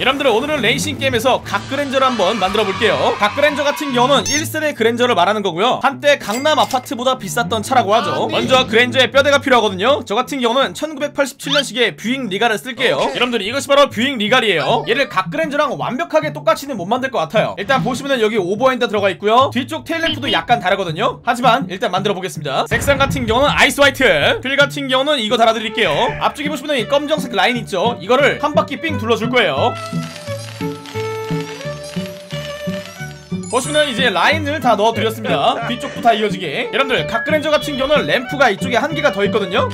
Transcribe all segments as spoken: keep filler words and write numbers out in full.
여러분들, 오늘은 레이싱 게임에서 각 그랜저를 한번 만들어 볼게요. 각 그랜저 같은 경우는 일 세대 그랜저를 말하는 거고요. 한때 강남 아파트보다 비쌌던 차라고 하죠. 먼저 그랜저의 뼈대가 필요하거든요. 저 같은 경우는 천구백팔십칠 년식의 뷰익 리갈을 쓸게요. 여러분들, 이것이 바로 뷰익 리갈이에요. 얘를 각 그랜저랑 완벽하게 똑같이는 못 만들 것 같아요. 일단 보시면은 여기 오버핸드 들어가 있고요. 뒤쪽 테일램프도 약간 다르거든요. 하지만 일단 만들어 보겠습니다. 색상 같은 경우는 아이스 화이트, 휠 같은 경우는 이거 달아드릴게요. 앞쪽에 보시면은 이 검정색 라인 있죠. 이거를 한 바퀴 삥 둘러줄 거예요. 보시면 이제 라인을 다 넣어드렸습니다. 뒤쪽도 다 이어지게. 여러분들, 각 그랜저 같은 경우는 램프가 이쪽에 한 개가 더 있거든요.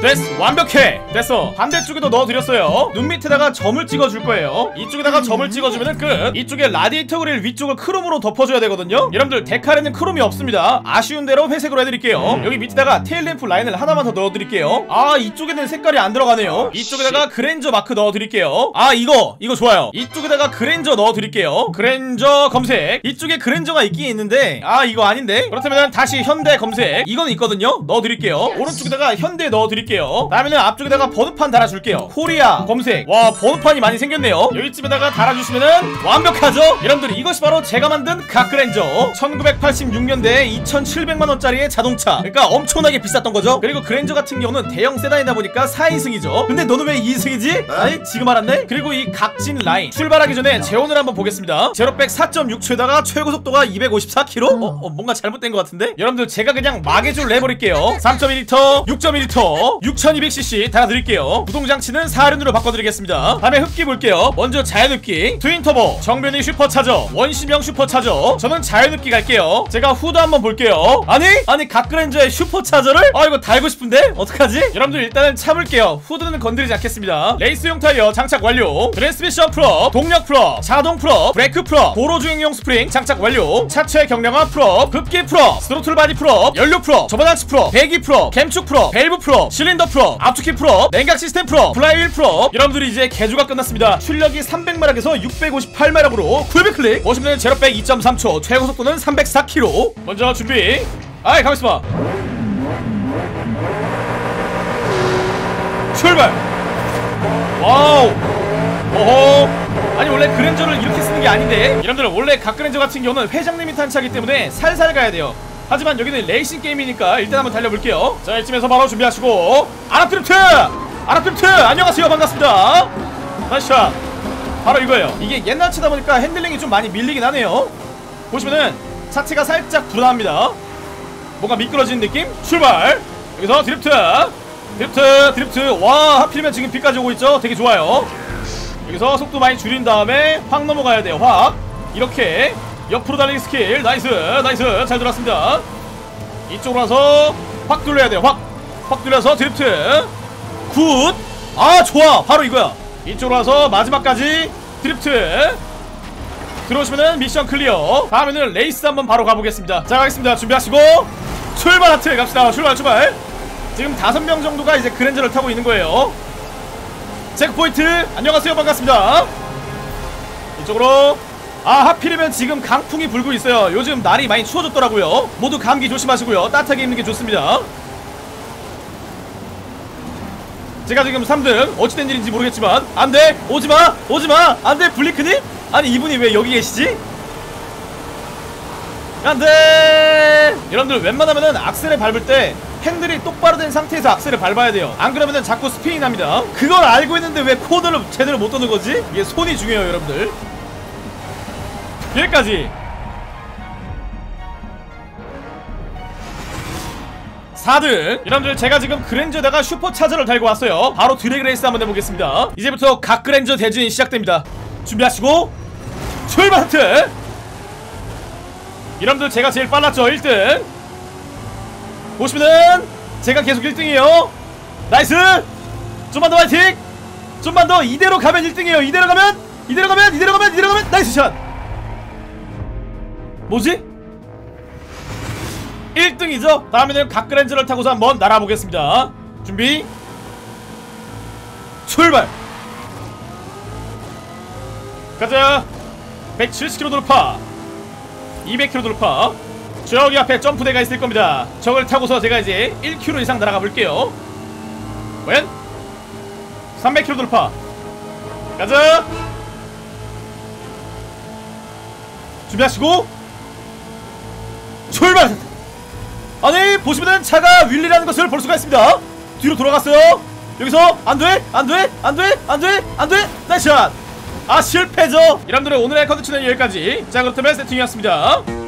됐어, 완벽해. 됐어. 반대쪽에도 넣어드렸어요. 눈 밑에다가 점을 찍어줄 거예요. 이쪽에다가 점을 찍어주면 끝. 이쪽에 라디에이터 그릴 위쪽을 크롬으로 덮어줘야 되거든요. 여러분들, 데칼에는 크롬이 없습니다. 아쉬운 대로 회색으로 해드릴게요. 여기 밑에다가 테일램프 라인을 하나만 더 넣어드릴게요. 아, 이쪽에는 색깔이 안 들어가네요. 이쪽에다가 그랜저 마크 넣어드릴게요. 아, 이거 이거 좋아요. 이쪽에다가 그랜저 넣어드릴게요. 그랜저 검색. 이쪽에 그랜저가 있긴 있는데 아, 이거 아닌데. 그렇다면 다시 현대 검색. 이건 있거든요. 넣어드릴게요. 오른쪽에다가 현대 넣어드릴게요. 다음에는 앞쪽에다가 번호판 달아줄게요. 코리아 검색. 와, 번호판이 많이 생겼네요. 여기쯤에다가 달아주시면은 완벽하죠? 여러분들, 이것이 바로 제가 만든 각 그랜저. 천구백팔십육 년대에 이천칠백만 원짜리의 자동차. 그러니까 엄청나게 비쌌던 거죠. 그리고 그랜저 같은 경우는 대형 세단이다 보니까 사 인승이죠 근데 너는 왜 이 인승이지? 아니, 지금 알았네? 그리고 이 각진 라인 출발하기 전에 제온을 한번 보겠습니다. 제로백 사 점 육 초에다가 최고속도가 이백오십사 킬로미터? 어, 어, 뭔가 잘못된 것 같은데? 여러분들, 제가 그냥 마개줄 내버릴게요. 삼 점 일 리터, 육 점 일 리터, 육천이백 씨씨 달아드릴게요. 구동장치는 사륜으로 바꿔드리겠습니다. 다음에 흡기 볼게요. 먼저 자연흡기, 트윈터보, 정면이 슈퍼차저, 원심형 슈퍼차저. 저는 자연흡기 갈게요. 제가 후드 한번 볼게요. 아니? 아니, 각 그랜저의 슈퍼차저를? 아, 이거 달고 싶은데? 어떡하지? 여러분들, 일단은 참을게요. 후드는 건드리지 않겠습니다. 레이스용 타이어 장착 완료. 트랜스미션 풀업, 동력 풀업, 자동 풀업, 브레이크 풀업, 도로주행용 스프링 장착 완료. 차체 경량화 풀업, 급기 풀업, 스로틀 바디 풀업, 연료 풀업, 저바닥치 풀업, 배기 풀업, 갬축 풀업, 밸브 풀업, 실린더 풀업, 앞축키 풀업, 냉각 시스템 풀업, 플라이휠 풀업. 여러분들이 이제 개조가 끝났습니다. 출력이 삼백 마력에서 육백오십팔 마력으로 구백 클릭. 보시면 제로백 이 점 삼 초, 최고속도는 삼백사 킬로미터. 먼저 준비. 아이, 가만있어봐. 출발. 와우. 오호. 아니, 원래 그랜저를 이렇게 쓰는 게 아닌데. 여러분들, 원래 각 그랜저 같은 경우는 회장님이 탄 차기 때문에 살살 가야 돼요. 하지만 여기는 레이싱 게임이니까 일단 한번 달려볼게요. 자, 이쯤에서 바로 준비하시고 아랍드리프트! 아랍드리프트! 안녕하세요, 반갑습니다. 나이스 샷. 바로 이거예요. 이게 옛날 차다 보니까 핸들링이 좀 많이 밀리긴 하네요. 보시면은 차체가 살짝 불안합니다. 뭔가 미끄러지는 느낌? 출발! 여기서 드리프트! 드리프트! 드리프트! 와, 하필이면 지금 비까지 오고 있죠? 되게 좋아요. 여기서 속도 많이 줄인 다음에 확 넘어가야 돼요. 확! 이렇게 옆으로 달리기 스킬. 나이스 나이스, 잘 돌았습니다. 이쪽으로 와서 확 돌려야 돼요. 확 확 돌려서 드리프트. 굿. 아, 좋아, 바로 이거야. 이쪽으로 와서 마지막까지 드리프트. 들어오시면은 미션 클리어. 다음에는 레이스 한번 바로 가보겠습니다. 자, 가겠습니다. 준비하시고 출발. 하트 갑시다. 출발 출발. 지금 다섯 명 정도가 이제 그랜저를 타고 있는 거예요. 체크포인트. 안녕하세요, 반갑습니다. 이쪽으로. 아, 하필이면 지금 강풍이 불고 있어요. 요즘 날이 많이 추워졌더라고요. 모두 감기 조심하시고요. 따뜻하게 입는 게 좋습니다. 제가 지금 삼 등. 어찌된 일인지 모르겠지만 안돼. 오지마 오지마. 안돼, 블리크님. 아니, 이분이 왜 여기 계시지? 안돼. 여러분들, 웬만하면은 악셀을 밟을 때 핸들이 똑바로 된 상태에서 악셀을 밟아야 돼요. 안 그러면은 자꾸 스피닝 납니다. 그걸 알고 있는데 왜 코너를 제대로 못 도는 거지? 이게 손이 중요해요, 여러분들. 여기까지. 사 등. 여러분들, 제가 지금 그랜저에다가 슈퍼차저를 달고 왔어요. 바로 드래그 레이스 한번 해보겠습니다. 이제부터 각 그랜저 대진이 시작됩니다. 준비하시고 출발. 하트. 여러분들, 제가 제일 빨랐죠. 일 등. 보시면은 제가 계속 일 등이에요 나이스. 좀만 더 화이팅. 좀만 더. 이대로 가면 일 등이에요 이대로 가면 이대로 가면 이대로 가면 이대로 가면. 나이스 샷. 뭐지? 일 등이죠? 다음에는 각 그랜저를 타고서 한번 날아보겠습니다. 준비. 출발. 가자. 백칠십 킬로미터 돌파, 이백 킬로미터 돌파. 저기 앞에 점프대가 있을 겁니다. 저걸 타고서 제가 이제 일 킬로미터 이상 날아가 볼게요. 웬? 삼백 킬로미터 돌파, 가자! 준비하시고 출발! 아니 보시면은 차가 윌리라는 것을 볼 수가 있습니다. 뒤로 돌아갔어요. 여기서 안돼! 안돼! 안돼! 안돼! 안돼! 나이스 샷! 아 실패죠. 여러분들 오늘의 컨텐츠는 여기까지. 자 그렇다면 세팅이었습니다.